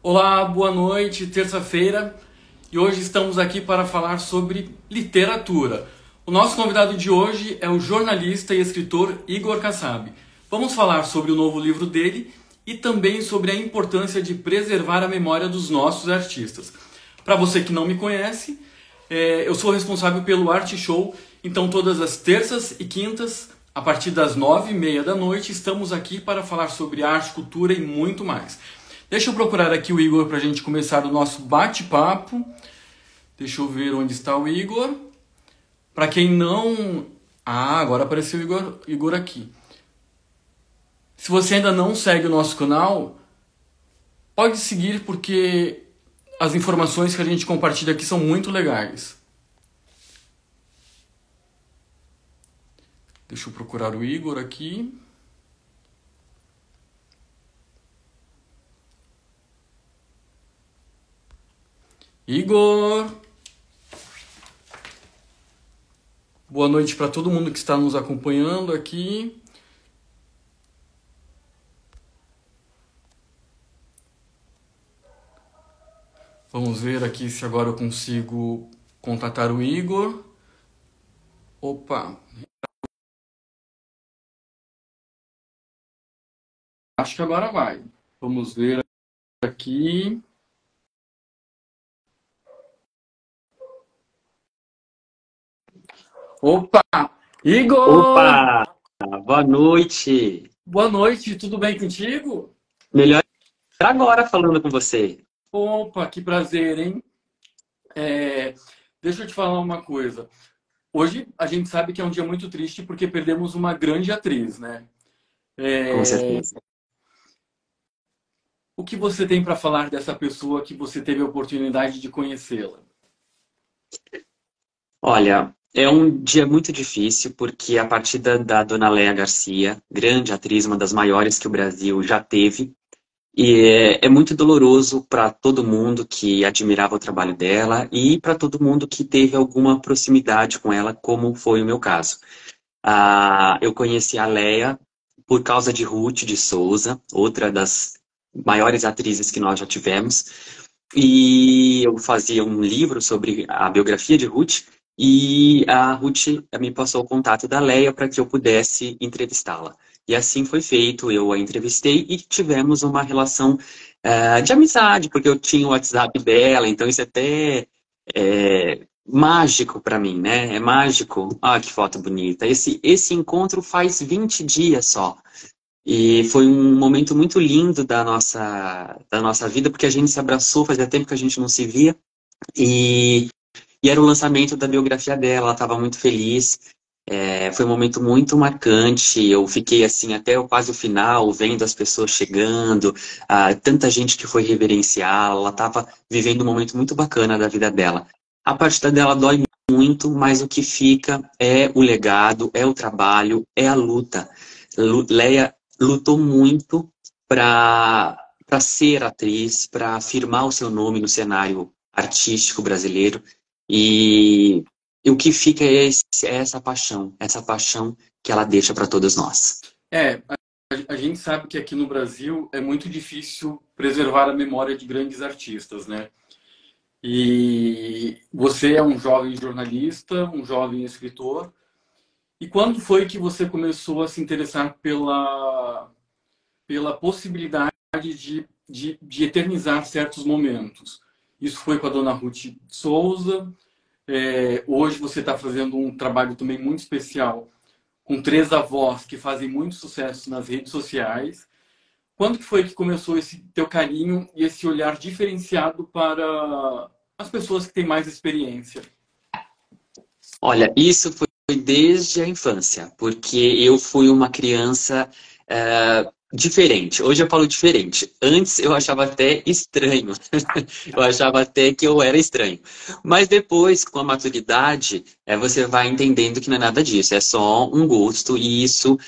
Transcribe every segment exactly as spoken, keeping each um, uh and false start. Olá, boa noite, terça-feira, e hoje estamos aqui para falar sobre literatura. O nosso convidado de hoje é o jornalista e escritor Ygor Kassab. Vamos falar sobre o novo livro dele e também sobre a importância de preservar a memória dos nossos artistas. Para você que não me conhece, eu sou responsável pelo Arte Show, então todas as terças e quintas, a partir das nove e meia da noite, estamos aqui para falar sobre arte, cultura e muito mais. Deixa eu procurar aqui o Ygor para a gente começar o nosso bate-papo. Deixa eu ver onde está o Ygor. Para quem não... Ah, agora apareceu o Ygor, Ygor aqui. Se você ainda não segue o nosso canal, pode seguir porque as informações que a gente compartilha aqui são muito legais. Deixa eu procurar o Ygor aqui. Ygor! Boa noite para todo mundo que está nos acompanhando aqui. Vamos ver aqui se agora eu consigo contatar o Ygor. Opa! Acho que agora vai. Vamos ver aqui. Opa! Ygor! Opa! Boa noite! Boa noite, tudo bem contigo? Melhor agora falando com você. Opa, que prazer, hein? É, deixa eu te falar uma coisa. Hoje a gente sabe que é um dia muito triste porque perdemos uma grande atriz, né? É, com certeza. O que você tem para falar dessa pessoa que você teve a oportunidade de conhecê-la? Olha... É um dia muito difícil, porque a partida da dona Léa Garcia, grande atriz, uma das maiores que o Brasil já teve, e é, é muito doloroso para todo mundo que admirava o trabalho dela e para todo mundo que teve alguma proximidade com ela, como foi o meu caso. Ah, eu conheci a Léa por causa de Ruth de Souza, outra das maiores atrizes que nós já tivemos, e eu fazia um livro sobre a biografia de Ruth, e a Ruth me passou o contato da Léa para que eu pudesse entrevistá-la. E assim foi feito, eu a entrevistei e tivemos uma relação uh, de amizade, porque eu tinha o WhatsApp dela, então isso é até é, mágico para mim, né? É mágico. Ah, que foto bonita. Esse, esse encontro faz vinte dias só. E foi um momento muito lindo da nossa, da nossa vida, porque a gente se abraçou, fazia tempo que a gente não se via. E... E era o lançamento da biografia dela, ela estava muito feliz. É, foi um momento muito marcante. Eu fiquei assim até quase o final, vendo as pessoas chegando, ah, tanta gente que foi reverenciar. Ela estava vivendo um momento muito bacana da vida dela. A partida dela dói muito, mas o que fica é o legado, é o trabalho, é a luta. Léa lutou muito para para ser atriz, para afirmar o seu nome no cenário artístico brasileiro. E o que fica é, esse, é essa paixão, essa paixão que ela deixa para todos nós. É, a, a gente sabe que aqui no Brasil é muito difícil preservar a memória de grandes artistas, né? E você é um jovem jornalista, um jovem escritor. E quando foi que você começou a se interessar pela, pela possibilidade de, de, de eternizar certos momentos? Isso foi com a dona Ruth de Souza. É, hoje você está fazendo um trabalho também muito especial com três avós que fazem muito sucesso nas redes sociais. Quando que foi que começou esse teu carinho e esse olhar diferenciado para as pessoas que têm mais experiência? Olha, isso foi desde a infância, porque eu fui uma criança... É... diferente. Hoje eu falo diferente. Antes eu achava até estranho. Eu achava até que eu era estranho. Mas depois, com a maturidade, é, você vai entendendo que não é nada disso. É só um gosto. E isso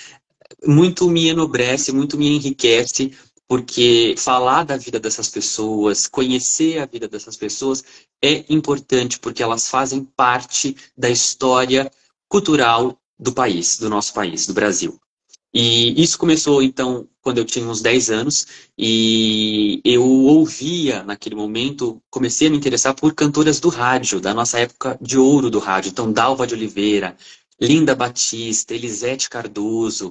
muito me enobrece, muito me enriquece. Porque falar da vida dessas pessoas, conhecer a vida dessas pessoas é importante. Porque elas fazem parte da história cultural do país, do nosso país, do Brasil. E isso começou, então, quando eu tinha uns dez anos, e eu ouvia, naquele momento, comecei a me interessar por cantoras do rádio, da nossa época de ouro do rádio. Então, Dalva de Oliveira, Linda Batista, Elisete Cardoso,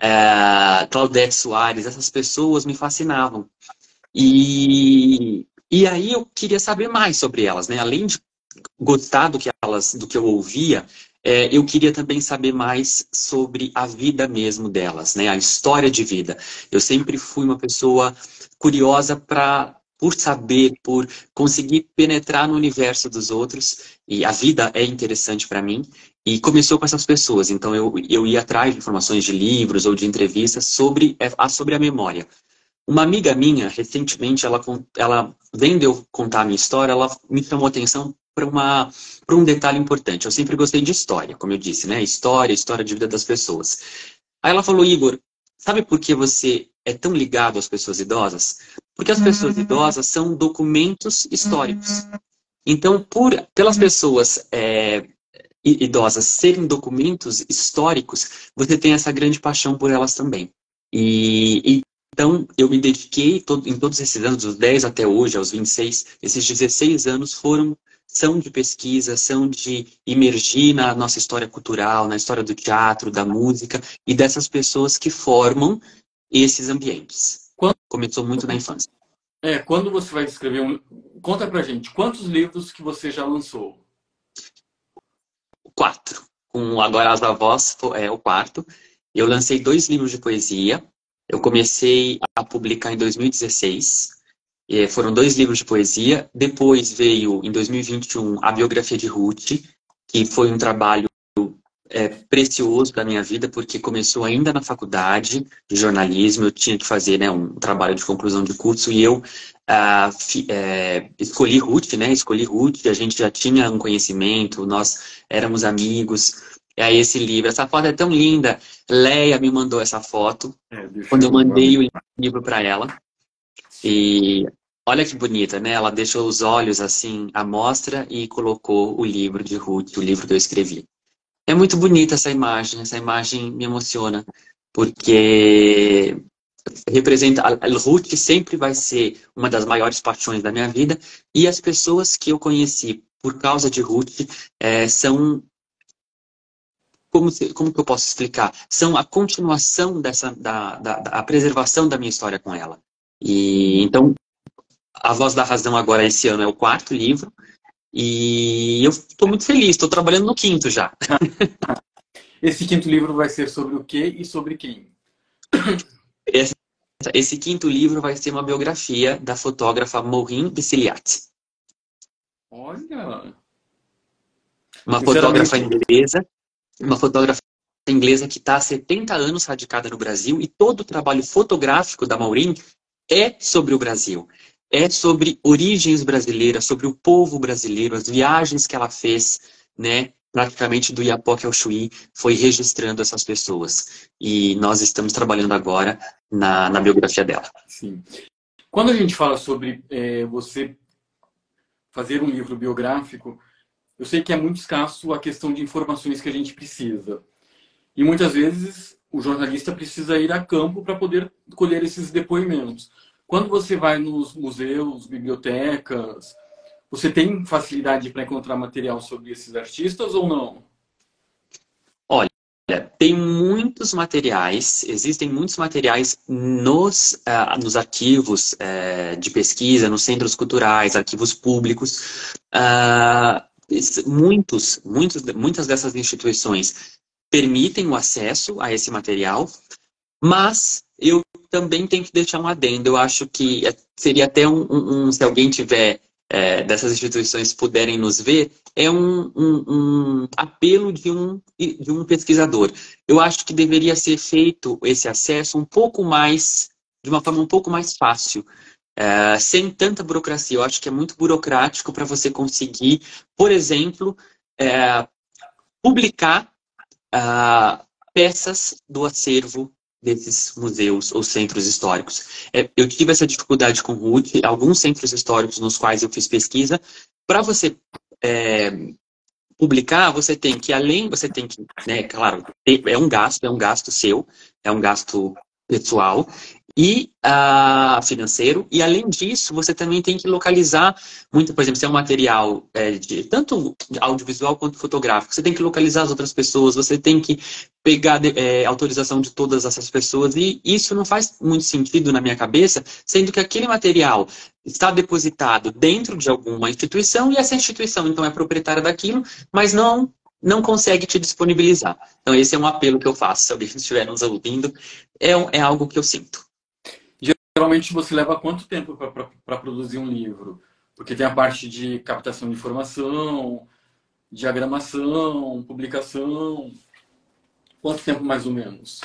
uh, Claudete Soares, essas pessoas me fascinavam. E, e aí eu queria saber mais sobre elas, né? Além de gostar do que, elas, do que eu ouvia, É, eu queria também saber mais sobre a vida mesmo delas, né? A história de vida. Eu sempre fui uma pessoa curiosa pra, por saber, por conseguir penetrar no universo dos outros. E a vida é interessante para mim. E começou com essas pessoas. Então eu, eu ia atrás de informações de livros ou de entrevistas sobre a, sobre a memória. Uma amiga minha, recentemente, ela, ela vendo eu contar a minha história, ela me chamou a atenção para um detalhe importante. Eu sempre gostei de história, como eu disse, né? História, história de vida das pessoas. Aí ela falou, Ygor, sabe por que você é tão ligado às pessoas idosas? Porque as pessoas uhum. idosas são documentos históricos. Uhum. Então, por, pelas uhum. pessoas é, idosas serem documentos históricos, você tem essa grande paixão por elas também. E... e Então, eu me dediquei todo, em todos esses anos, dos dez até hoje, aos vinte e seis, esses dezesseis anos foram, são de pesquisa, são de imergir na nossa história cultural, na história do teatro, da música e dessas pessoas que formam esses ambientes. Quando... Começou muito na infância. É, quando você vai escrever um... Conta pra gente, quantos livros que você já lançou? Quatro. Com Agora as Avós é o quarto. Eu lancei dois livros de poesia. Eu comecei a publicar em dois mil e dezesseis, foram dois livros de poesia. Depois veio, em dois mil e vinte e um, a biografia de Ruth, que foi um trabalho é, precioso da minha vida, porque começou ainda na faculdade de jornalismo. Eu tinha que fazer, né, um trabalho de conclusão de curso e eu ah, fi, é, escolhi Ruth, né? Escolhi Ruth, a gente já tinha um conhecimento, nós éramos amigos. É esse livro. Essa foto é tão linda. Léa me mandou essa foto é, quando eu mandei o livro para ela. E olha que bonita, né? Ela deixou os olhos assim à mostra e colocou o livro de Ruth, o livro que eu escrevi. É muito bonita essa imagem. Essa imagem me emociona porque representa... Ruth sempre vai ser uma das maiores paixões da minha vida. E as pessoas que eu conheci por causa de Ruth é, são... Como, como que eu posso explicar? São a continuação dessa, da, da, da a preservação da minha história com ela. E então, A Voz da Razão agora, esse ano, é o quarto livro. E eu estou muito feliz, estou trabalhando no quinto já. Esse quinto livro vai ser sobre o quê e sobre quem? Esse, esse quinto livro vai ser uma biografia da fotógrafa Maureen Bicciliati. Olha! Uma fotógrafa inglesa. Uma fotógrafa inglesa que está há setenta anos radicada no Brasil e todo o trabalho fotográfico da Maureen é sobre o Brasil. É sobre origens brasileiras, sobre o povo brasileiro, as viagens que ela fez, né? Praticamente do Iapoque ao Chuí, foi registrando essas pessoas. E nós estamos trabalhando agora na, na biografia dela. Sim. Quando a gente fala sobre é, você fazer um livro biográfico, eu sei que é muito escasso a questão de informações que a gente precisa. E muitas vezes o jornalista precisa ir a campo para poder colher esses depoimentos. Quando você vai nos museus, bibliotecas, você tem facilidade para encontrar material sobre esses artistas ou não? Olha, tem muitos materiais, existem muitos materiais nos, uh, nos arquivos uh, de pesquisa, nos centros culturais, arquivos públicos. Uh, Muitos, muitos, muitas dessas instituições permitem o acesso a esse material, mas eu também tenho que deixar um adendo. Eu acho que seria até um, um se alguém tiver é, dessas instituições puderem nos ver, é um, um, um apelo de um, de um pesquisador. Eu acho que deveria ser feito esse acesso um pouco mais, de uma forma um pouco mais fácil. Uh, sem tanta burocracia. Eu acho que é muito burocrático para você conseguir, por exemplo, uh, publicar uh, peças do acervo desses museus ou centros históricos. É, eu tive essa dificuldade com o Ruth, alguns centros históricos nos quais eu fiz pesquisa. Para você é, publicar, você tem que, além, você tem que, né, claro, é um gasto, é um gasto seu, é um gasto pessoal e uh, financeiro, e além disso, você também tem que localizar muito, por exemplo, se é um material é, de, tanto audiovisual quanto fotográfico, você tem que localizar as outras pessoas, você tem que pegar é, autorização de todas essas pessoas, e isso não faz muito sentido na minha cabeça, sendo que aquele material está depositado dentro de alguma instituição, e essa instituição, então, é proprietária daquilo, mas não... não consegue te disponibilizar. Então esse é um apelo que eu faço, se alguém estiver nos ouvindo, é, um, é algo que eu sinto. Geralmente você leva quanto tempo para produzir um livro? Porque tem a parte de captação de informação, diagramação, publicação. Quanto tempo mais ou menos?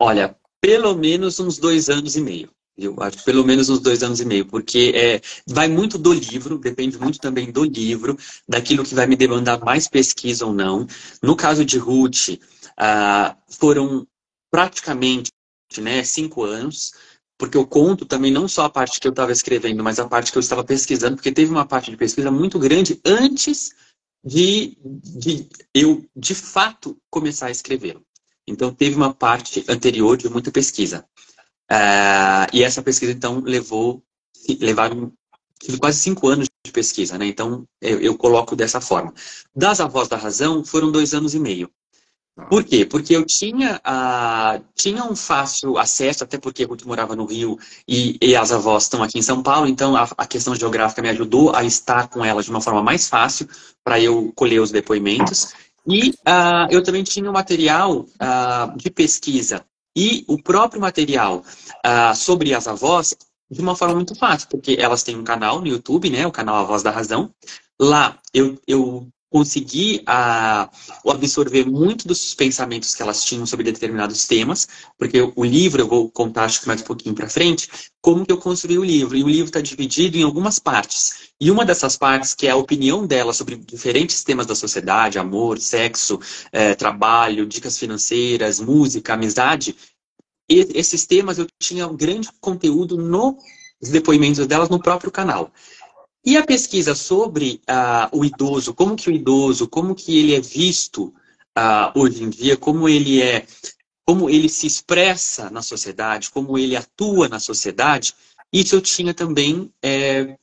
Olha, pelo menos uns dois anos e meio. Eu acho que pelo menos uns dois anos e meio, porque é, vai muito do livro, depende muito também do livro, daquilo que vai me demandar mais pesquisa ou não. No caso de Ruth, ah, foram praticamente, né, cinco anos, porque eu conto também não só a parte que eu estava escrevendo, mas a parte que eu estava pesquisando, porque teve uma parte de pesquisa muito grande antes de, de eu, de fato, começar a escrever. Então, teve uma parte anterior de muita pesquisa. Uh, e essa pesquisa, então, levou levaram quase cinco anos de pesquisa, né? Então, eu, eu coloco dessa forma. Das Avós da Razão, foram dois anos e meio. Por quê? Porque eu tinha, uh, tinha um fácil acesso, até porque eu morava no Rio e, e as avós estão aqui em São Paulo, então a, a questão geográfica me ajudou a estar com elas de uma forma mais fácil para eu colher os depoimentos. E uh, eu também tinha um material uh, de pesquisa e o próprio material uh, sobre as avós de uma forma muito fácil, porque elas têm um canal no YouTube, né, o canal Avós da Razão. Lá eu, eu consegui uh, absorver muito dos pensamentos que elas tinham sobre determinados temas, porque eu, o livro, eu vou contar acho que mais um pouquinho para frente, como que eu construí o livro. E o livro está dividido em algumas partes. E uma dessas partes, que é a opinião dela sobre diferentes temas da sociedade, amor, sexo, é, trabalho, dicas financeiras, música, amizade, e esses temas eu tinha um grande conteúdo nos depoimentos delas no próprio canal. E a pesquisa sobre uh, o idoso, como que o idoso, como que ele é visto uh, hoje em dia, como ele é, como ele se expressa na sociedade, como ele atua na sociedade, isso eu tinha também... É,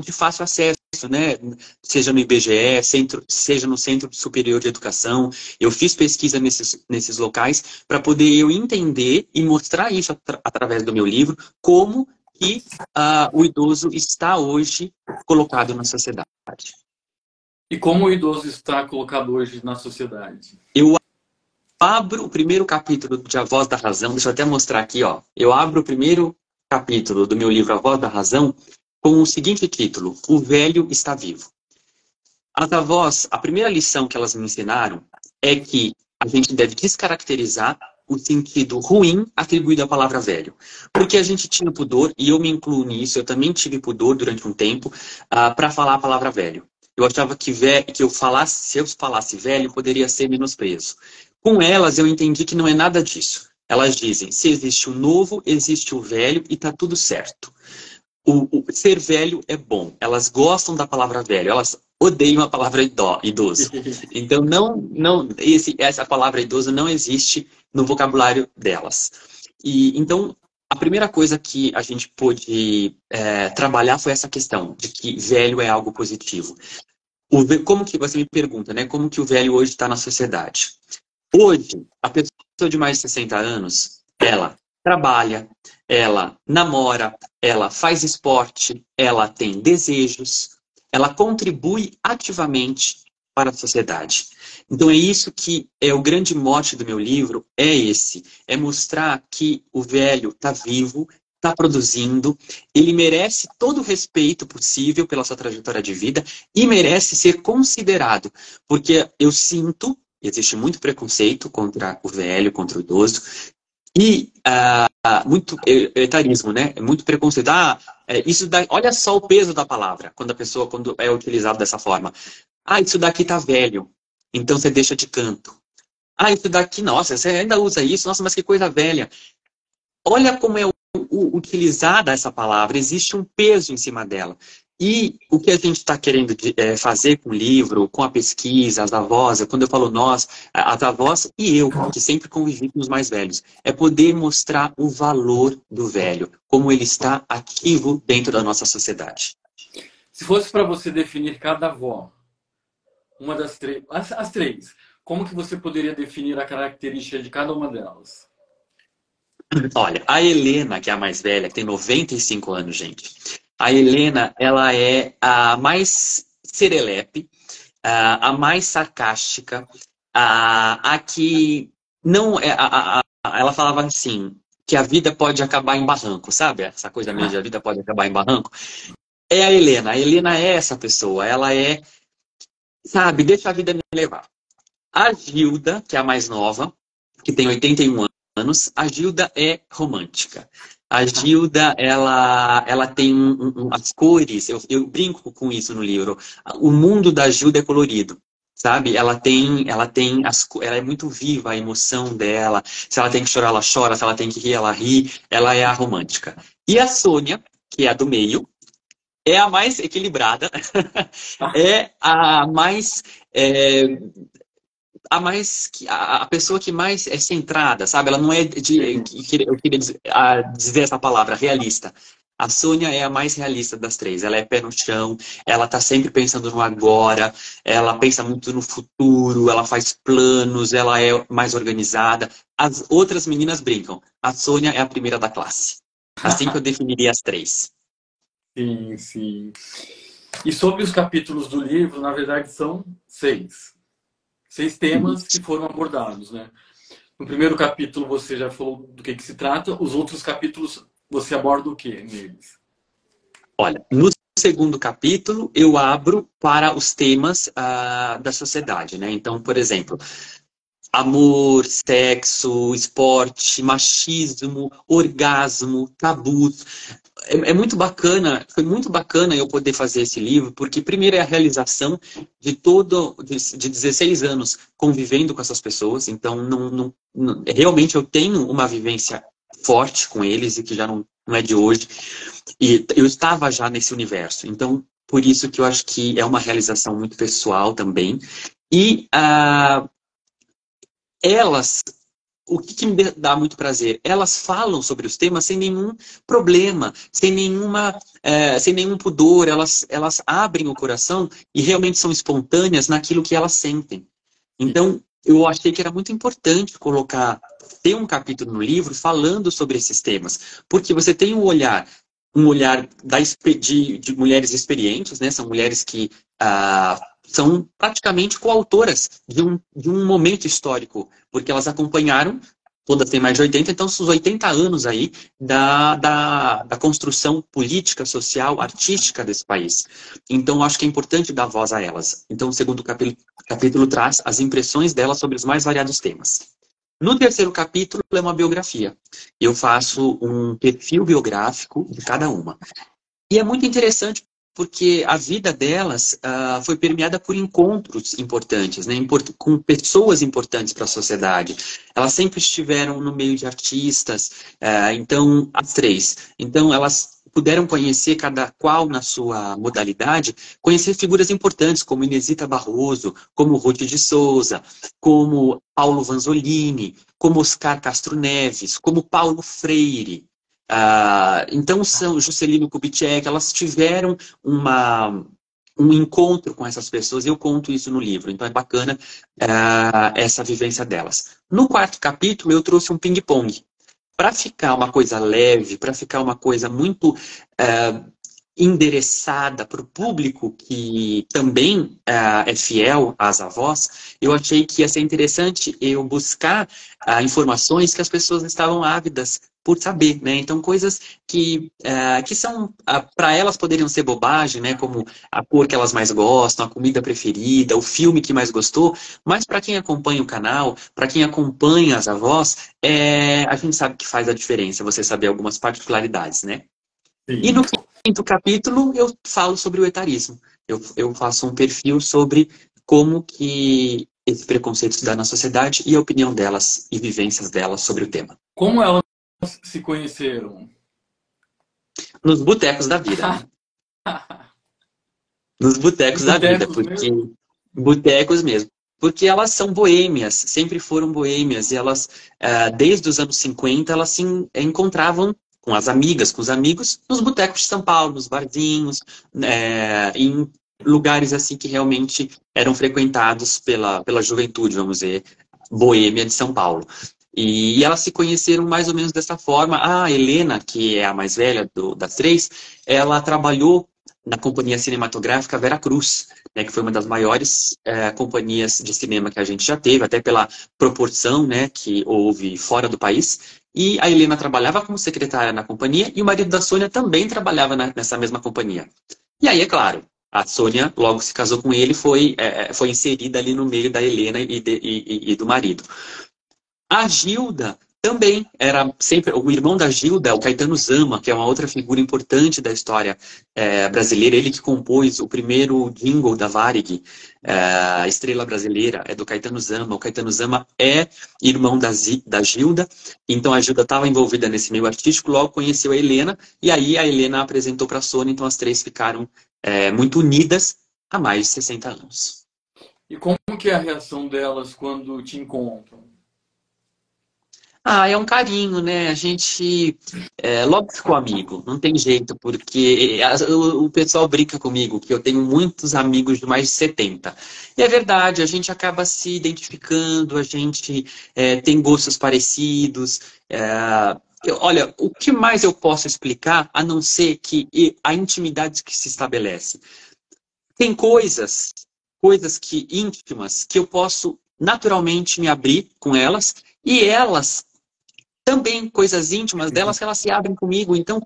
de fácil acesso, né? Seja no I B G E, centro, seja no Centro Superior de Educação. Eu fiz pesquisa nesses, nesses locais para poder eu entender e mostrar isso atra através do meu livro, como que uh, o idoso está hoje colocado na sociedade. E como o idoso está colocado hoje na sociedade? Eu abro o primeiro capítulo de A Voz da Razão, deixa eu até mostrar aqui, ó. Eu abro o primeiro capítulo do meu livro A Voz da Razão com o seguinte título: O Velho Está Vivo. As avós, a primeira lição que elas me ensinaram é que a gente deve descaracterizar o sentido ruim atribuído à palavra velho. Porque a gente tinha pudor, e eu me incluo nisso, eu também tive pudor durante um tempo, uh, para falar a palavra velho. Eu achava que, velho, que eu falasse, se eu falasse velho, poderia ser menosprezo. Com elas, eu entendi que não é nada disso. Elas dizem, se existe o novo, existe o velho e está tudo certo. O, o ser velho é bom. Elas gostam da palavra velho. Elas odeiam a palavra idoso. Então, não, não, esse, essa palavra idoso não existe no vocabulário delas. E, então, a primeira coisa que a gente pôde é, trabalhar foi essa questão de que velho é algo positivo. O, como que, você me pergunta, né? Como que o velho hoje está na sociedade? Hoje, a pessoa de mais de sessenta anos, ela... trabalha, ela namora, ela faz esporte, ela tem desejos, ela contribui ativamente para a sociedade. Então é isso que é o grande mote do meu livro, é esse, é mostrar que o velho está vivo, está produzindo, ele merece todo o respeito possível pela sua trajetória de vida e merece ser considerado, porque eu sinto, existe muito preconceito contra o velho, contra o idoso, E uh, muito etarismo, né? Muito preconceito. Ah, isso dá... Olha só o peso da palavra, quando a pessoa quando é utilizada dessa forma. Ah, isso daqui tá velho, então você deixa de canto. Ah, isso daqui, nossa, você ainda usa isso? Nossa, mas que coisa velha. Olha como é o, o, utilizada essa palavra, existe um peso em cima dela. E o que a gente está querendo é, fazer com o livro, com a pesquisa, as avós, quando eu falo nós, as avós e eu, que sempre convivi com os mais velhos, é poder mostrar o valor do velho, como ele está ativo dentro da nossa sociedade. Se fosse para você definir cada avó, uma das três, as, as três, como que você poderia definir a característica de cada uma delas? Olha, a Helena, que é a mais velha, que tem noventa e cinco anos, gente. A Helena, ela é a mais serelepe, a mais sarcástica, a, a que não é. A, a, a, ela falava assim, que a vida pode acabar em barranco, sabe? Essa coisa meio de a vida pode acabar em barranco. É a Helena. A Helena é essa pessoa. Ela é, sabe, deixa a vida me levar. A Gilda, que é a mais nova, que tem oitenta e um anos, a Gilda é romântica. A Gilda, ela, ela tem um, um, as cores, eu, eu brinco com isso no livro. O mundo da Gilda é colorido, sabe? Ela tem, ela tem as, ela é muito viva a emoção dela. Se ela tem que chorar, ela chora. Se ela tem que rir, ela ri. Ela é a romântica. E a Sônia, que é a do meio, é a mais equilibrada, é a mais... É... A, mais, a pessoa que mais é centrada, sabe? Ela não é, de, eu queria dizer, a dizer essa palavra, realista. A Sônia é a mais realista das três. Ela é pé no chão, ela tá sempre pensando no agora, ela pensa muito no futuro, ela faz planos, ela é mais organizada. As outras meninas brincam. A Sônia é a primeira da classe. Assim que eu definiria as três. Sim, sim. E sobre os capítulos do livro, na verdade, são seis. Seis temas que foram abordados, né? No primeiro capítulo você já falou do que, que se trata. Os outros capítulos você aborda o que neles? Olha, no segundo capítulo eu abro para os temas uh, da sociedade, né? Então, por exemplo, amor, sexo, esporte, machismo, orgasmo, tabus. É, é muito bacana, foi muito bacana eu poder fazer esse livro, porque primeiro é a realização de todo, de, de dezesseis anos convivendo com essas pessoas. Então, não, não, não, realmente eu tenho uma vivência forte com eles e que já não, não é de hoje. E eu estava já nesse universo. Então, por isso que eu acho que é uma realização muito pessoal também. E a... Uh, elas, o que, que me dá muito prazer, elas falam sobre os temas sem nenhum problema, sem, nenhuma, é, sem nenhum pudor, elas, elas abrem o coração e realmente são espontâneas naquilo que elas sentem. Então, eu achei que era muito importante colocar, ter um capítulo no livro falando sobre esses temas, porque você tem um olhar, um olhar da, de, de mulheres experientes, né? São mulheres que... Ah, são praticamente coautoras de um, de um momento histórico, porque elas acompanharam, todas têm mais de oitenta, então são os oitenta anos aí da, da, da construção política, social, artística desse país. Então, acho que é importante dar voz a elas. Então, o segundo capítulo, capítulo traz as impressões delas sobre os mais variados temas. No terceiro capítulo é uma biografia. Eu faço um perfil biográfico de cada uma. E é muito interessante, porque a vida delas uh, foi permeada por encontros importantes, né? Import- com pessoas importantes para a sociedade. Elas sempre estiveram no meio de artistas, uh, então, as três. Então, elas puderam conhecer, cada qual na sua modalidade, conhecer figuras importantes, como Inezita Barroso, como Ruth de Souza, como Paulo Vanzolini, como Oscar Castro Neves, como Paulo Freire. Uh, então, são Juscelino Kubitschek, elas tiveram uma, um encontro com essas pessoas, e eu conto isso no livro, então é bacana uh, essa vivência delas. No quarto capítulo, eu trouxe um ping-pong, para ficar uma coisa leve, para ficar uma coisa muito uh, endereçada para o público que também uh, é fiel às avós. Eu achei que ia ser interessante eu buscar uh, informações que as pessoas estavam ávidas por saber, né? Então, coisas que, uh, que são, uh, para elas poderiam ser bobagem, né? Como a cor que elas mais gostam, a comida preferida, o filme que mais gostou, mas para quem acompanha o canal, para quem acompanha as avós, é... a gente sabe que faz a diferença você saber algumas particularidades, né? Sim. E no quinto capítulo eu falo sobre o etarismo. Eu, eu faço um perfil sobre como que esse preconceito se dá na sociedade e a opinião delas e vivências delas sobre o tema. Como ela se conheceram? Nos botecos da vida. Né? Nos botecos da vida, porque botecos mesmo. Porque elas são boêmias, sempre foram boêmias. E elas, desde os anos cinquenta, elas se encontravam com as amigas, com os amigos, nos botecos de São Paulo, nos barzinhos, é, em lugares assim que realmente eram frequentados pela, pela juventude, vamos dizer, boêmia de São Paulo. E elas se conheceram mais ou menos dessa forma. A Helena, que é a mais velha do, das três, ela trabalhou na companhia cinematográfica Vera Cruz, né, que foi uma das maiores é, companhias de cinema que a gente já teve, até pela proporção, né, que houve fora do país. E a Helena trabalhava como secretária na companhia e o marido da Sônia também trabalhava na, nessa mesma companhia. E aí, é claro, a Sônia logo se casou com ele e foi, é, foi inserida ali no meio da Helena e, de, e, e do marido. A Gilda também era sempre... O irmão da Gilda, o Caetano Zama, que é uma outra figura importante da história é, brasileira, ele que compôs o primeiro jingle da Varig, é, Estrela Brasileira, é do Caetano Zama. O Caetano Zama é irmão da, Z, da Gilda, então a Gilda estava envolvida nesse meio artístico, logo conheceu a Helena, e aí a Helena apresentou para a Sônia, então as três ficaram é, muito unidas há mais de sessenta anos. E como que é a reação delas quando te encontram? Ah, é um carinho, né? A gente é, logo ficou amigo, não tem jeito, porque a, o, o pessoal brinca comigo, que eu tenho muitos amigos de mais de setenta. E é verdade, a gente acaba se identificando, a gente é, tem gostos parecidos. É, eu, olha, o que mais eu posso explicar, a não ser que a intimidade que se estabelece? Tem coisas, coisas que, íntimas, que eu posso naturalmente me abrir com elas, e elas... também coisas íntimas delas que elas se abrem comigo. Então,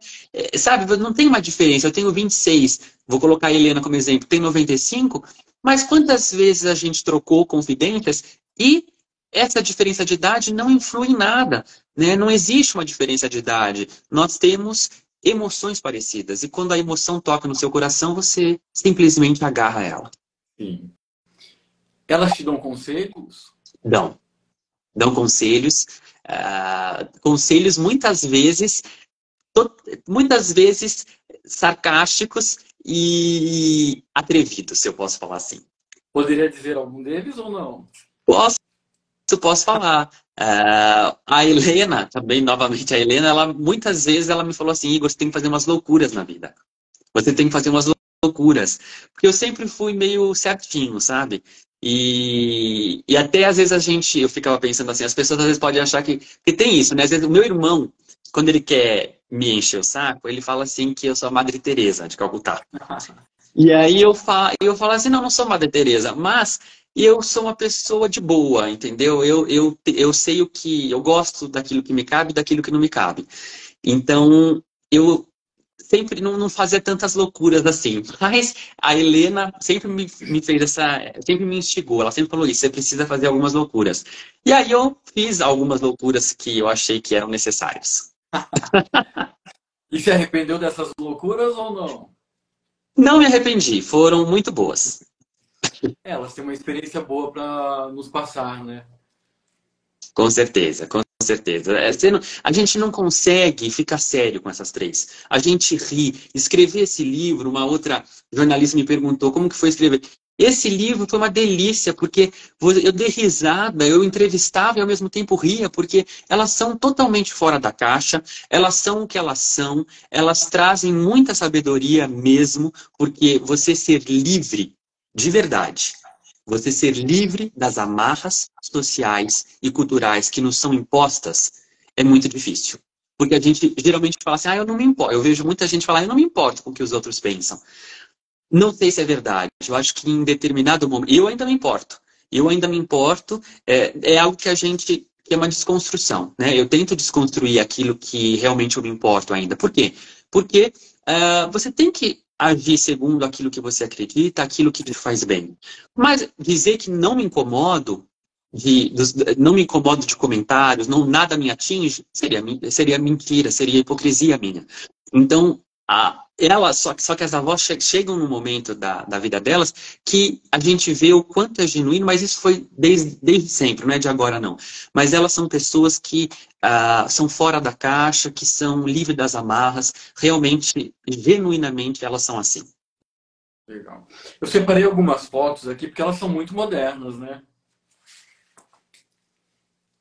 sabe, não tem uma diferença. Eu tenho vinte e seis, vou colocar a Helena como exemplo, tem noventa e cinco, mas quantas vezes a gente trocou confidências e essa diferença de idade não influi em nada, né? Não existe uma diferença de idade. Nós temos emoções parecidas e quando a emoção toca no seu coração, você simplesmente agarra ela. Sim. Elas te dão conselhos? Dão. Dão conselhos. Uh, conselhos muitas vezes muitas vezes sarcásticos e atrevidos, se eu posso falar assim. Poderia dizer algum deles ou não? Posso, posso falar. Uh, a Helena, também novamente a Helena, ela muitas vezes ela me falou assim: Ygor, você tem que fazer umas loucuras na vida. Você tem que fazer umas loucuras. Porque eu sempre fui meio certinho, sabe? E, e até às vezes a gente, eu ficava pensando assim, as pessoas às vezes podem achar que, que tem isso, né? Às vezes o meu irmão, quando ele quer me encher o saco, ele fala assim que eu sou a Madre Teresa de Calcutá. E aí eu falo, eu falo assim, não, não sou Madre Teresa, mas eu sou uma pessoa de boa, entendeu? Eu, eu, eu sei o que, eu gosto daquilo que me cabe e daquilo que não me cabe. Então, eu... sempre não, não fazia tantas loucuras assim. Mas a Helena sempre me, me fez essa... sempre me instigou. Ela sempre falou isso. Você precisa fazer algumas loucuras. E aí eu fiz algumas loucuras que eu achei que eram necessárias. E se arrependeu dessas loucuras ou não? Não me arrependi. Foram muito boas. Elas têm uma experiência boa para nos passar, né? Com certeza, com certeza. A gente não consegue ficar sério com essas três. A gente ri. Escrever esse livro, uma outra jornalista me perguntou como que foi escrever. Esse livro foi uma delícia, porque eu dei risada, eu entrevistava e ao mesmo tempo ria, porque elas são totalmente fora da caixa, elas são o que elas são, elas trazem muita sabedoria mesmo, porque você ser livre de verdade... Você ser livre das amarras sociais e culturais que nos são impostas é muito difícil. Porque a gente geralmente fala assim, ah, eu não me importo. Eu vejo muita gente falar, eu não me importo com o que os outros pensam. Não sei se é verdade. Eu acho que em determinado momento... Eu ainda me importo. Eu ainda me importo. É, é algo que a gente... que é uma desconstrução, né? Eu tento desconstruir aquilo que realmente eu me importo ainda. Por quê? Porque uh, você tem que... agir segundo aquilo que você acredita, aquilo que te faz bem. Mas dizer que não me incomodo de, dos, não me incomodo de comentários, não, nada me atinge, seria, seria mentira, seria hipocrisia minha. Então, a, ela, só, só que as avós che, chegam num momento da, da vida delas que a gente vê o quanto é genuíno, mas isso foi desde, desde sempre, não é de agora não. Mas elas são pessoas que Uh, são fora da caixa, que são livres das amarras. Realmente, genuinamente, elas são assim. Legal. Eu separei algumas fotos aqui porque elas são muito modernas, né?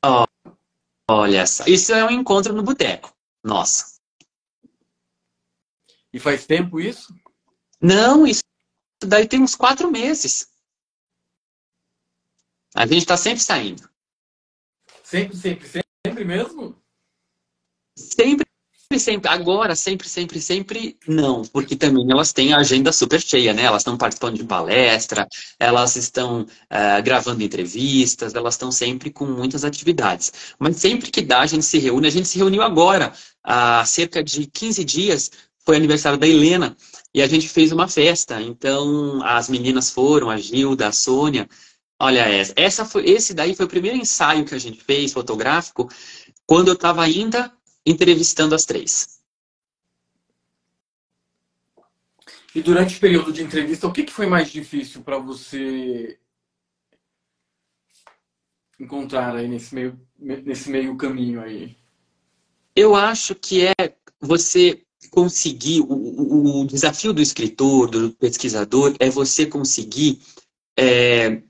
Oh, olha só. Isso é um encontro no boteco. Nossa. E faz tempo isso? Não, isso daí tem uns quatro meses. A gente está sempre saindo. Sempre, sempre, sempre mesmo? Sempre, sempre. Agora, sempre, sempre, sempre não. Porque também elas têm a agenda super cheia, né? Elas estão participando de palestra, elas estão uh, gravando entrevistas, elas estão sempre com muitas atividades. Mas sempre que dá, a gente se reúne. A gente se reuniu agora, há cerca de quinze dias, foi aniversário da Helena, e a gente fez uma festa. Então, as meninas foram, a Gilda, a Sônia. Olha, essa, essa foi, esse daí foi o primeiro ensaio que a gente fez, fotográfico, quando eu estava ainda entrevistando as três. E durante o período de entrevista, o que, que foi mais difícil para você encontrar aí nesse meio, nesse meio caminho aí? Eu acho que é você conseguir, o, o desafio do escritor, do pesquisador, é você conseguir... É,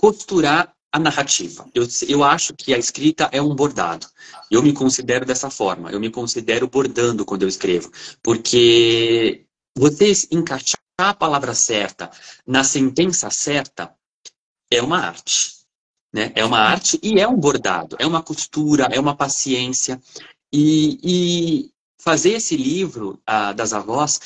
costurar a narrativa. Eu, eu acho que a escrita é um bordado. Eu me considero dessa forma. Eu me considero bordando quando eu escrevo. Porque você encaixar a palavra certa na sentença certa é uma arte. Né? É uma arte e é um bordado. É uma costura, é uma paciência. E, e fazer esse livro a, das avós,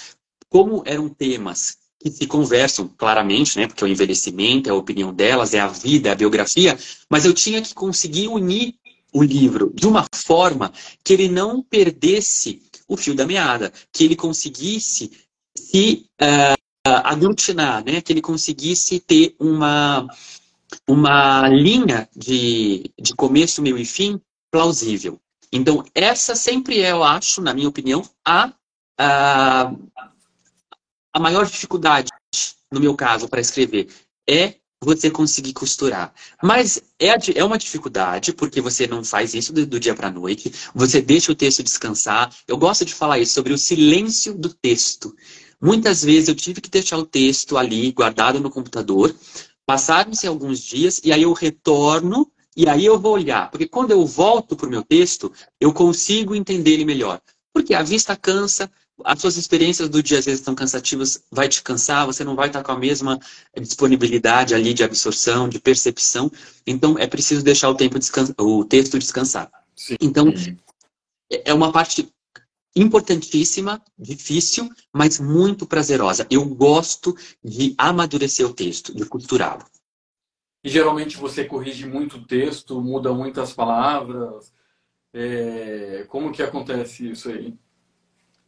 como eram temas que se conversam claramente, né? Porque é o envelhecimento, é a opinião delas, é a vida, é a biografia, mas eu tinha que conseguir unir o livro de uma forma que ele não perdesse o fio da meada, que ele conseguisse se uh, aglutinar, né? Que ele conseguisse ter uma, uma linha de, de começo, meio e fim plausível. Então, essa sempre é, eu acho, na minha opinião, a... a A maior dificuldade, no meu caso, para escrever, é você conseguir costurar. Mas é, é uma dificuldade, porque você não faz isso do, do dia para a noite, você deixa o texto descansar. Eu gosto de falar isso, sobre o silêncio do texto. Muitas vezes eu tive que deixar o texto ali, guardado no computador, passaram-se alguns dias, e aí eu retorno, e aí eu vou olhar. Porque quando eu volto para o meu texto, eu consigo entender ele melhor. Porque a vista cansa, as suas experiências do dia às vezes estão cansativas, vai te cansar, você não vai estar com a mesma disponibilidade ali de absorção, de percepção. Então, é preciso deixar o, tempo descansa, o texto descansar. Sim. Então, é uma parte importantíssima, difícil, mas muito prazerosa. Eu gosto de amadurecer o texto, de costurá-lo. E geralmente você corrige muito o texto, muda muitas palavras. É... Como que acontece isso aí?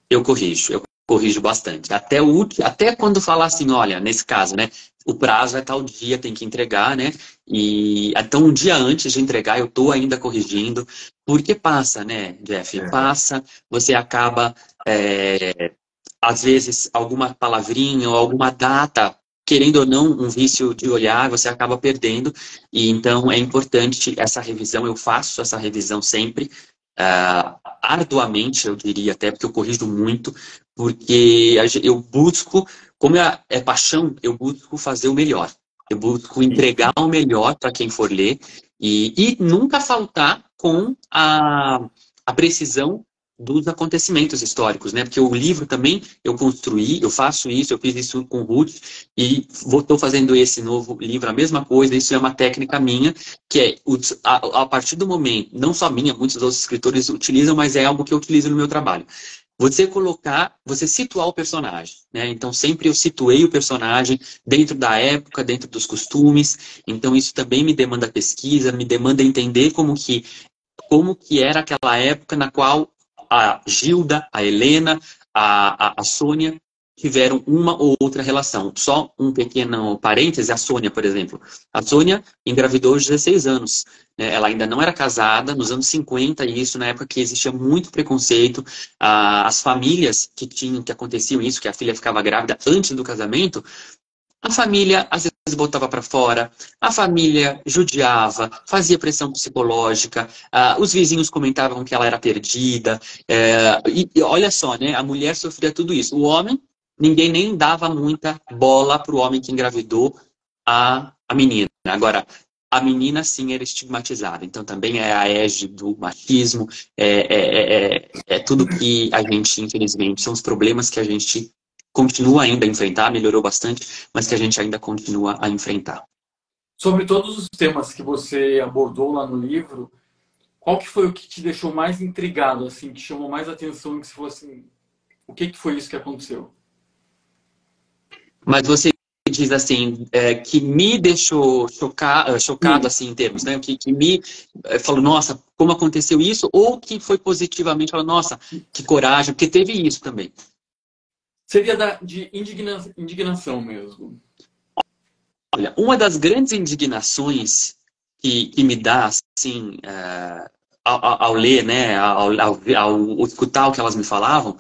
Eu corrijo, eu corrijo bastante. Até, o, até quando falar assim, olha, nesse caso, né? O prazo é tal dia, tem que entregar, né? E então, um dia antes de entregar, eu tô ainda corrigindo. Porque passa, né, Jeff? É. Passa, você acaba, é, às vezes, alguma palavrinha ou alguma data, querendo ou não, um vício de olhar, você acaba perdendo. E então, é importante essa revisão. Eu faço essa revisão sempre. Uh, arduamente, eu diria até, porque eu corrijo muito, porque eu busco, como é paixão, eu busco fazer o melhor, eu busco entregar o melhor para quem for ler e, e nunca faltar com a, a precisão dos acontecimentos históricos, né? Porque o livro também eu construí, eu faço isso, eu fiz isso com o Ruth e estou fazendo esse novo livro, a mesma coisa. Isso é uma técnica minha, que é a, a partir do momento, não só minha, muitos outros escritores utilizam, mas é algo que eu utilizo no meu trabalho. Você colocar, você situar o personagem, né? Então sempre eu situei o personagem dentro da época, dentro dos costumes. Então isso também me demanda pesquisa, me demanda entender como que, como que era aquela época na qual a Gilda, a Helena, a, a, a Sônia tiveram uma ou outra relação. Só um pequeno parêntese, a Sônia, por exemplo. A Sônia engravidou aos dezesseis anos. Né? Ela ainda não era casada, nos anos cinquenta, e isso na época que existia muito preconceito. Ah, as famílias que tinham, que aconteciam isso, que a filha ficava grávida antes do casamento, a família às vezes botava para fora, a família judiava, fazia pressão psicológica, uh, os vizinhos comentavam que ela era perdida. Uh, e, e olha só, né? A mulher sofria tudo isso. O homem ninguém nem dava muita bola para o homem que engravidou a, a menina. Agora, a menina, sim, era estigmatizada. Então, também é a égide do machismo, é, é, é, é tudo que a gente, infelizmente, são os problemas que a gente continua ainda a enfrentar, melhorou bastante, mas que a gente ainda continua a enfrentar. Sobre todos os temas que você abordou lá no livro, qual que foi o que te deixou mais intrigado, assim, que chamou mais atenção, que se fosse... O que que foi isso que aconteceu? Mas você diz, assim, é, que me deixou choca... chocado, Sim. assim, em termos, né? Que, que me é, falou, nossa, como aconteceu isso? Ou que foi positivamente, falou, nossa, que coragem, porque teve isso também. Seria da, de indigna, indignação mesmo. Olha, uma das grandes indignações que, que me dá, assim, uh, ao, ao ler, né, ao, ao, ao escutar o que elas me falavam,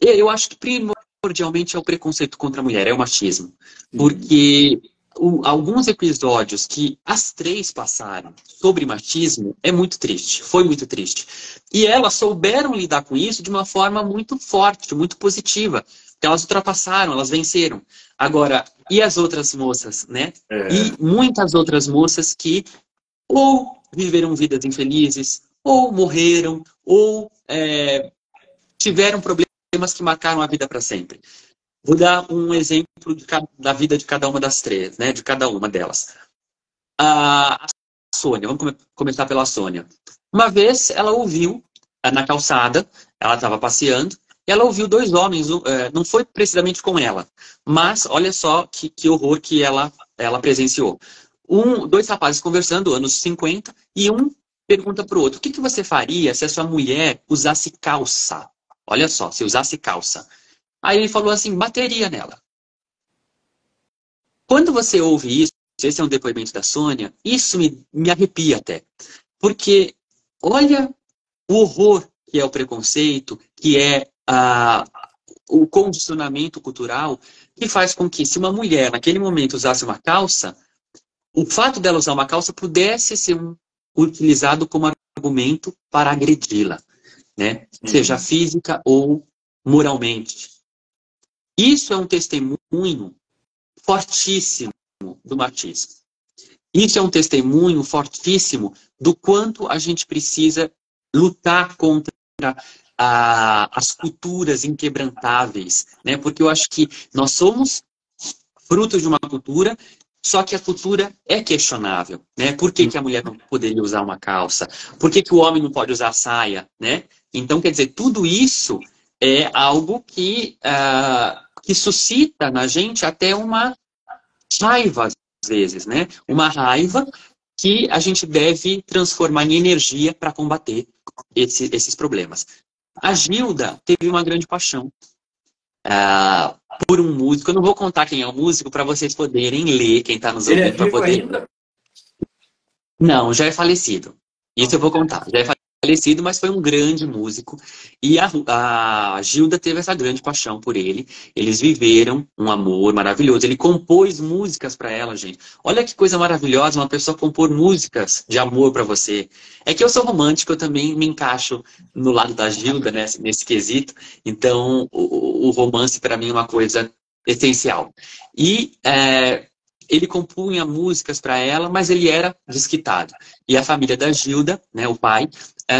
eu acho que primordialmente é o preconceito contra a mulher, é o machismo. Porque o, alguns episódios que as três passaram sobre machismo é muito triste, foi muito triste. E elas souberam lidar com isso de uma forma muito forte, muito positiva. Porque elas ultrapassaram, elas venceram. Agora, e as outras moças, né? É. E muitas outras moças que ou viveram vidas infelizes, ou morreram, ou é, tiveram problemas que marcaram a vida para sempre. Vou dar um exemplo de cada, da vida de cada uma das três, né? De cada uma delas. A Sônia, vamos come, começar pela Sônia. Uma vez ela ouviu, na calçada, ela estava passeando, ela ouviu dois homens, não foi precisamente com ela, mas olha só que, que horror que ela, ela presenciou. Um, dois rapazes conversando, anos cinquenta, e um pergunta para o outro, o que, que você faria se a sua mulher usasse calça? Olha só, se usasse calça. Aí ele falou assim, bateria nela. Quando você ouve isso, esse é um depoimento da Sônia, isso me, me arrepia até. Porque olha o horror que é o preconceito, que é Ah, o condicionamento cultural que faz com que, se uma mulher naquele momento usasse uma calça, o fato dela usar uma calça pudesse ser um, utilizado como argumento para agredi-la, né? Uhum. Seja física ou moralmente. Isso é um testemunho fortíssimo do machismo. Isso é um testemunho fortíssimo do quanto a gente precisa lutar contra A, as culturas inquebrantáveis, né? Porque eu acho que nós somos frutos de uma cultura, só que a cultura é questionável, né? Por que, que a mulher não poderia usar uma calça? Por que, que o homem não pode usar saia, né? Então, quer dizer, tudo isso é algo que, uh, que suscita na gente até uma raiva, às vezes, né? Uma raiva que a gente deve transformar em energia para combater esse, esses problemas. A Gilda teve uma grande paixão uh, por um músico. Eu não vou contar quem é o músico para vocês poderem ler, quem está nos ouvindo. Para poder... ainda? Não, já é falecido. Isso eu vou contar. Já é falecido, mas foi um grande músico. E a, a Gilda teve essa grande paixão por ele. Eles viveram um amor maravilhoso. Ele compôs músicas para ela, gente. Olha que coisa maravilhosa uma pessoa compor músicas de amor para você. É que eu sou romântico, eu também me encaixo no lado da Gilda, né, nesse quesito. Então, o, o romance para mim é uma coisa essencial. E... É... ele compunha músicas para ela, mas ele era desquitado. E a família da Gilda, né, o pai,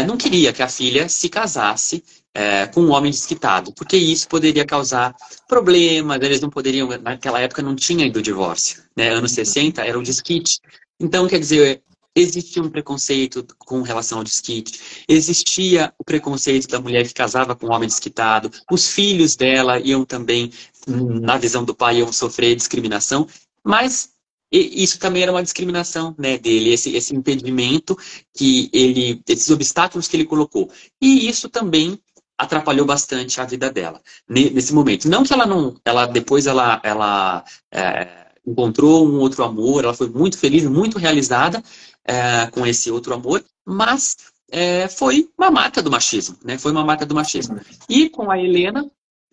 não queria que a filha se casasse é, com um homem desquitado, porque isso poderia causar problemas, eles não poderiam, naquela época não tinha ainda o divórcio, né, anos sessenta era o desquite. Então, quer dizer, existia um preconceito com relação ao desquite, existia o preconceito da mulher que casava com um homem desquitado, os filhos dela iam também, na visão do pai, iam sofrer discriminação. Mas isso também era uma discriminação, né, dele, esse, esse impedimento, que ele, esses obstáculos que ele colocou. E isso também atrapalhou bastante a vida dela, nesse momento. Não que ela não... Ela, depois ela, ela é, encontrou um outro amor, ela foi muito feliz, muito realizada é, com esse outro amor, mas é, foi uma marca do machismo, né? Foi uma marca do machismo. E com a Helena,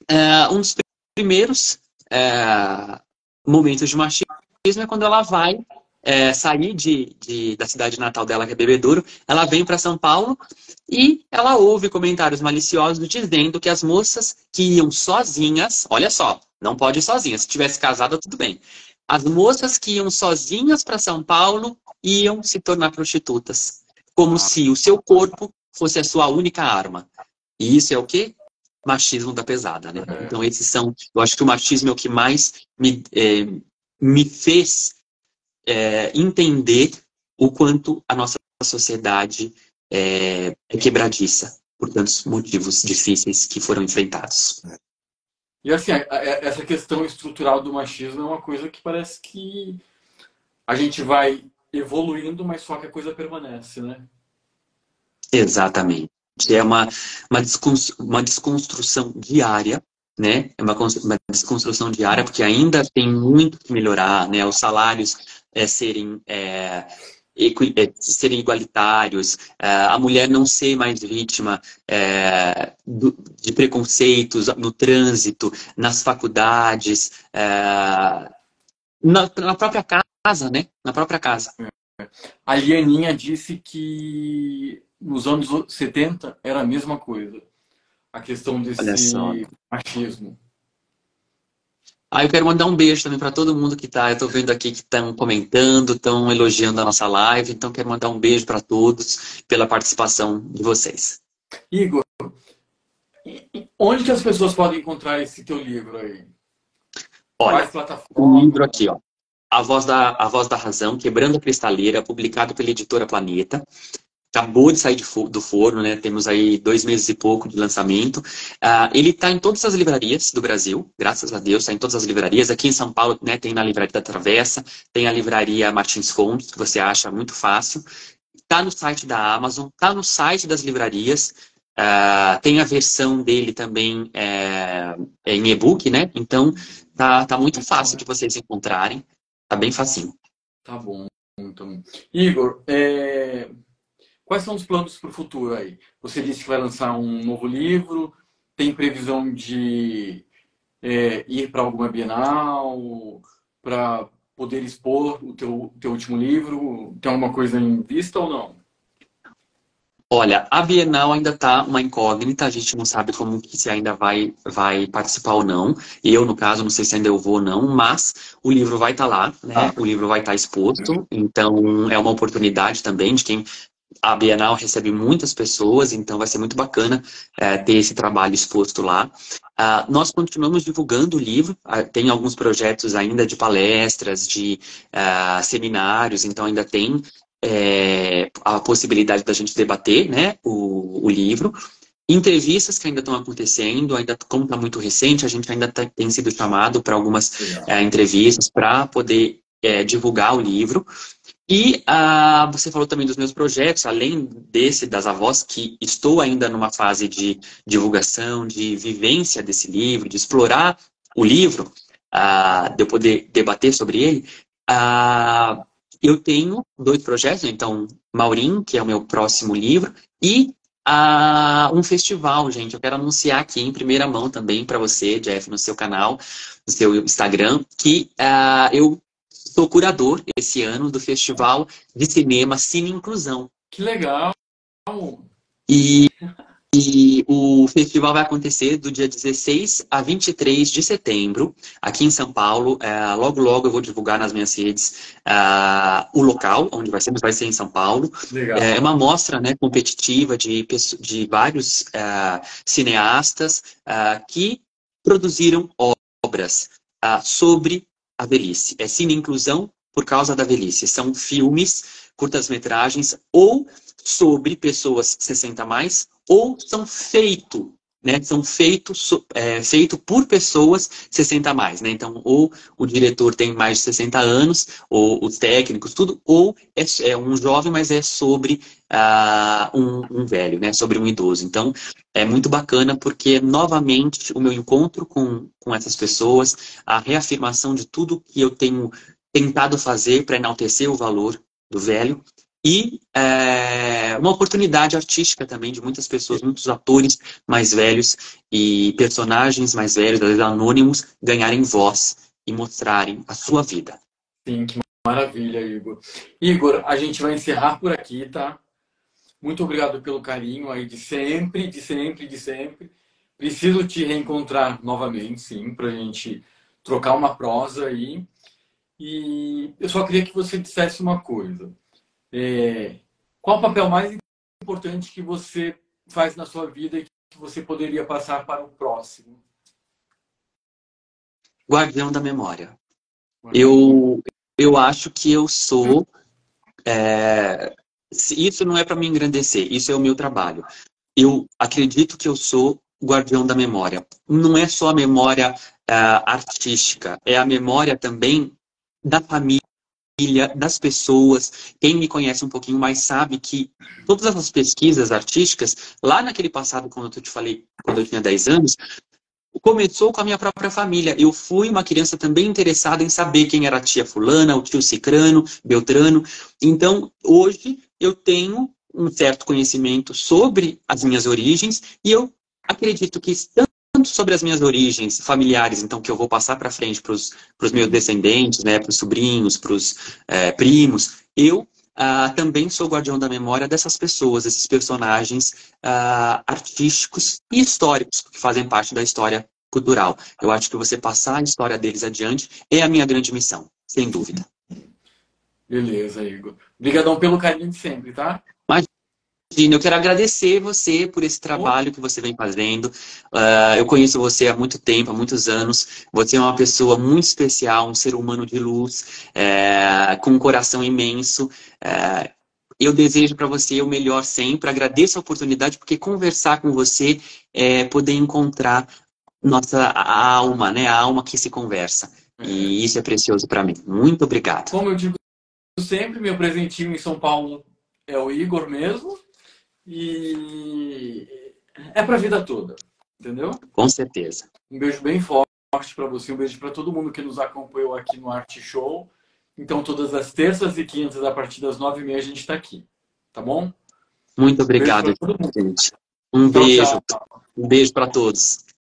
é, um dos primeiros... É, momentos de machismo é quando ela vai é, sair de, de, da cidade natal dela, que é Bebedouro, ela vem para São Paulo e ela ouve comentários maliciosos dizendo que as moças que iam sozinhas, olha só, não pode ir sozinha, se tivesse casada tudo bem. As moças que iam sozinhas para São Paulo iam se tornar prostitutas, como se o seu corpo fosse a sua única arma. E isso é o quê? Machismo da pesada, né? É. Então esses são... Eu acho que o machismo é o que mais me, é, me fez é, entender o quanto a nossa sociedade é, é quebradiça por tantos motivos difíceis que foram enfrentados. E assim, essa questão estrutural do machismo é uma coisa que parece que a gente vai evoluindo, mas só que a coisa permanece, né? Exatamente. É uma, uma, desconstru- uma desconstrução diária, né? É uma, uma desconstrução diária, porque ainda tem muito que melhorar, né? Os salários é, serem, é, equi- é, serem igualitários, é, a mulher não ser mais vítima é, do, de preconceitos no trânsito, nas faculdades, é, na, na própria casa, né? Na própria casa. A Lianinha disse que nos anos setenta era a mesma coisa. A questão desse machismo. Ah, eu quero mandar um beijo também para todo mundo que tá. Eu tô vendo aqui que estão comentando, estão elogiando a nossa live. Então quero mandar um beijo para todos pela participação de vocês. Ygor, onde que as pessoas podem encontrar esse teu livro aí? Olha, o livro aqui, ó. Avós da, Avós da Razão, Quebrando a Cristaleira, publicado pela editora Planeta. Acabou de sair de fo- do forno, né? Temos aí dois meses e pouco de lançamento. Uh, ele está em todas as livrarias do Brasil, graças a Deus, está em todas as livrarias. Aqui em São Paulo, né, tem na Livraria da Travessa, tem a Livraria Martins Fontes, que você acha muito fácil. Está no site da Amazon, está no site das livrarias. Uh, tem a versão dele também é, é em e-book, né? Então, tá, tá muito fácil de vocês encontrarem. Tá bem facinho. Tá bom, então. Ygor, é... quais são os planos para o futuro aí? Você disse que vai lançar um novo livro, tem previsão de é, ir para alguma Bienal, para poder expor o teu, teu último livro? Tem alguma coisa em vista ou não? Olha, a Bienal ainda está uma incógnita, a gente não sabe como que se ainda vai, vai participar ou não. Eu, no caso, não sei se ainda eu vou ou não, mas o livro vai estar tá lá, né? Ah. O livro vai estar tá exposto, então é uma oportunidade também de quem... A Bienal recebe muitas pessoas, então vai ser muito bacana é, ter esse trabalho exposto lá. Uh, nós continuamos divulgando o livro, uh, tem alguns projetos ainda de palestras, de uh, seminários, então ainda tem é, a possibilidade da gente debater, né, o, o livro. Entrevistas que ainda estão acontecendo, ainda, como está muito recente, a gente ainda tá, tem sido chamado para algumas é, entrevistas para poder é, divulgar o livro. E ah, você falou também dos meus projetos, além desse, das avós, que estou ainda numa fase de divulgação, de vivência desse livro, de explorar o livro, ah, de eu poder debater sobre ele. Ah, eu tenho dois projetos, então, Maureen, que é o meu próximo livro, e ah, um festival, gente. Eu quero anunciar aqui em primeira mão também para você, Jeff, no seu canal, no seu Instagram, que ah, eu... sou curador esse ano do Festival de Cinema Cine Inclusão. Que legal! E, e o festival vai acontecer do dia dezesseis a vinte e três de setembro, aqui em São Paulo. É, logo, logo eu vou divulgar nas minhas redes é, o local onde vai ser, mas vai ser em São Paulo. Legal. É uma mostra, né, competitiva de, de vários é, cineastas é, que produziram obras é, sobre a velhice. É Cine Inclusão por causa da velhice. São filmes, curtas-metragens, ou sobre pessoas sessenta a mais, ou são feitos, né? São feitos é, feito por pessoas sessenta a mais, né? Então, ou o diretor tem mais de sessenta anos, ou os técnicos, tudo, ou é, é um jovem, mas é sobre uh, um, um velho, né? Sobre um idoso. Então, é muito bacana porque, novamente, o meu encontro com, com essas pessoas, a reafirmação de tudo que eu tenho tentado fazer para enaltecer o valor do velho, e é, uma oportunidade artística também de muitas pessoas, muitos atores mais velhos e personagens mais velhos, às vezes anônimos, ganharem voz e mostrarem a sua vida. Sim, que Maravilha, Ygor. Ygor, a gente vai encerrar por aqui, tá? Muito obrigado pelo carinho aí de sempre, de sempre, de sempre. Preciso te reencontrar novamente, sim, pra gente trocar uma prosa aí. E eu só queria que você dissesse uma coisa. É... Qual o papel mais importante que você faz na sua vida e que você poderia passar para o próximo? Guardião da memória. Eu... Eu acho que eu sou... É, isso não é para me engrandecer, isso é o meu trabalho. Eu acredito que eu sou guardião da memória. Não é só a memória uh, artística, é a memória também da família, das pessoas. Quem me conhece um pouquinho mais sabe que todas essas pesquisas artísticas, lá naquele passado, quando eu te falei, quando eu tinha dez anos... Começou com a minha própria família. Eu fui uma criança também interessada em saber quem era a tia fulana, o tio cicrano, beltrano. Então, hoje, eu tenho um certo conhecimento sobre as minhas origens e eu acredito que tanto sobre as minhas origens familiares, então, que eu vou passar para frente para os meus descendentes, né, para os sobrinhos, para os é, primos, eu ah, também sou guardião da memória dessas pessoas, desses personagens ah, artísticos e históricos que fazem parte da história cultural. Eu acho que você passar a história deles adiante é a minha grande missão, sem dúvida. Beleza, Ygor. Obrigadão pelo carinho de sempre, tá? Imagina, eu quero agradecer você por esse trabalho que você vem fazendo. Uh, eu conheço você há muito tempo, há muitos anos. Você é uma pessoa muito especial, um ser humano de luz, é, com um coração imenso. É, eu desejo para você o melhor sempre. Agradeço a oportunidade, porque conversar com você é poder encontrar nossa a alma, né? A alma que se conversa. E isso é precioso para mim. Muito obrigado. Como eu digo sempre, meu presentinho em São Paulo é o Ygor mesmo. E é pra vida toda, entendeu? Com certeza. Um beijo bem forte para você, um beijo para todo mundo que nos acompanhou aqui no Arte Show. Então, todas as terças e quintas, a partir das nove e meia, a gente está aqui, tá bom? Muito obrigado, gente. Um beijo. Um beijo para todos.